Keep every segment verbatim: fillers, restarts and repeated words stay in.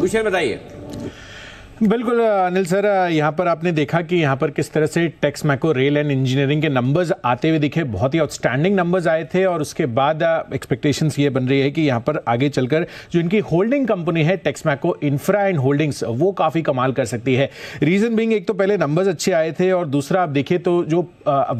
भूषण बताइए। बिल्कुल अनिल सर, यहाँ पर आपने देखा कि यहाँ पर किस तरह से टेक्समैको रेल एंड इंजीनियरिंग के नंबर्स आते हुए दिखे, बहुत ही आउटस्टैंडिंग नंबर्स आए थे और उसके बाद एक्सपेक्टेशंस ये बन रही है कि यहाँ पर आगे चलकर जो इनकी होल्डिंग कंपनी है टेक्समैको इंफ्रा एंड होल्डिंग्स, वो काफ़ी कमाल कर सकती है। रीज़न बीइंग, एक तो पहले नंबर्स अच्छे आए थे और दूसरा आप देखिए तो जो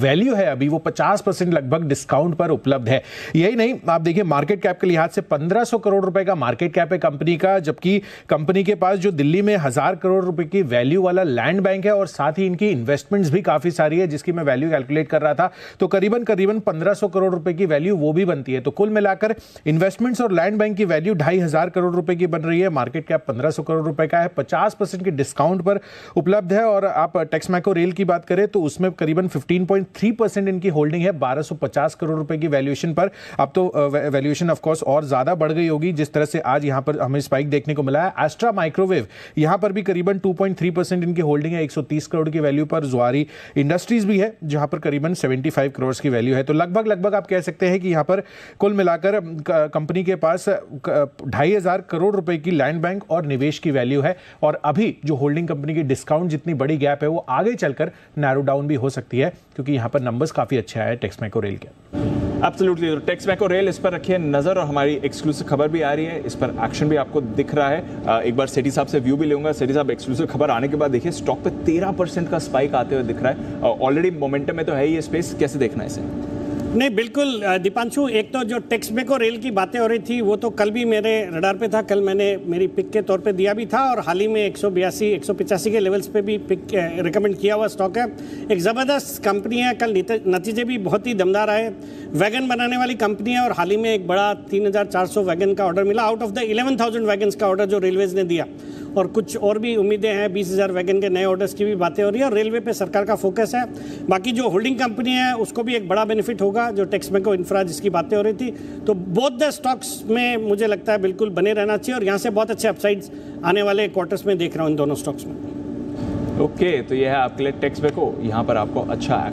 वैल्यू है अभी वो पचास परसेंट लगभग डिस्काउंट पर उपलब्ध है। यही नहीं, आप देखिए मार्केट कैप के लिहाज से पंद्रह सौ करोड़ रुपये का मार्केट कैप है कंपनी का, जबकि कंपनी के पास जो दिल्ली में हज़ार करोड़ रुपए की वैल्यू वाला लैंड बैंक है और साथ ही इनकी इन्वेस्टमेंट्स भी काफी सारी है, जिसकी मैं वैल्यू कैलकुलेट कर रहा था तो करीबन करीबन पंद्रह सौ करोड़ रुपए की वैल्यू वो भी बनती है। तो कुल मिलाकर इन्वेस्टमेंट्स और लैंड बैंक की वैल्यू ढाई हजार करोड़ रुपए की बन रही है, मार्केट कैप पंद्रह सौ करोड़ रुपए का है, पचास परसेंट के डिस्काउंट पर उपलब्ध है। और आप टेक्समैको रेल की बात करें तो उसमें करीबन फिफ्टीन पॉइंट थ्री परसेंट इनकी होल्डिंग है बारह सौ पचास करोड़ रुपए की वैल्यूएशन पर। अब तो वैल्यूएशन ऑफकोर्स और ज्यादा बढ़ गई होगी जिस तरह से आज यहाँ पर हमें स्पाइक देखने को मिला है। एस्ट्रा माइक्रोवेव, यहाँ पर भी करीबन दो पॉइंट तीन परसेंट इनकी होल्डिंग है एक सौ तीस करोड़ की वैल्यू पर। जुआरी इंडस्ट्रीज भी है जहां पर करीबन पचहत्तर करोड़ की वैल्यू है। तो लगभग लगभग आप कह सकते हैं कि यहां पर कुल मिलाकर कंपनी के पास ढाई हजार करोड़ रुपए की लैंड बैंक और निवेश की वैल्यू है और अभी जो होल्डिंग कंपनी की डिस्काउंट जितनी बड़ी गैप है वो आगे चलकर नैरो डाउन भी हो सकती है क्योंकि यहाँ पर नंबर्स काफी अच्छे आए टेक्समैको रेल के। एब्सोल्युटली, टेक्समैको रेल, इस पर रखिए नज़र और हमारी एक्सक्लूसिव खबर भी आ रही है, इस पर एक्शन भी आपको दिख रहा है। एक बार सेठी साहब से व्यू भी लूँगा। सेठी साहब, एक्सक्लूसिव खबर आने के बाद देखिए स्टॉक पे तेरह परसेंट का स्पाइक आते हुए दिख रहा है। ऑलरेडी मोमेंटम में तो है ही ये स्पेस, कैसे देखना है इसे? नहीं, बिल्कुल दीपांशु, एक तो जो टेक्समैको रेल की बातें हो रही थी वो तो कल भी मेरे रडार पे था, कल मैंने मेरी पिक के तौर पे दिया भी था और हाल ही में एक सौ बयासी एक सौ पचासी के लेवल्स पे भी पिक रिकमेंड किया हुआ स्टॉक है। एक ज़बरदस्त कंपनी है, कल नतीजे भी बहुत ही दमदार आए। वैगन बनाने वाली कंपनी है और हाल ही में एक बड़ा तीन हज़ार चार सौ वैगन का ऑर्डर मिला out of the eleven thousand wagon का ऑर्डर जो रेलवेज़ ने दिया, और कुछ और भी उम्मीदें हैं, बीस हज़ार वैगन के नए ऑर्डर्स की भी बातें हो रही है और रेलवे पे सरकार का फोकस है। बाकी जो होल्डिंग कंपनी है उसको भी एक बड़ा बेनिफिट होगा, जो टेक्समैको इंफ्रा जिसकी बातें हो रही थी। तो बोथ द स्टॉक्स में मुझे लगता है बिल्कुल बने रहना चाहिए और यहाँ से बहुत अच्छे अपसाइड्स आने वाले क्वार्टर्स में देख रहा हूँ इन दोनों स्टॉक्स में। ओके okay, तो यह है आपके लिए टेक्समैको, यहाँ पर आपको अच्छा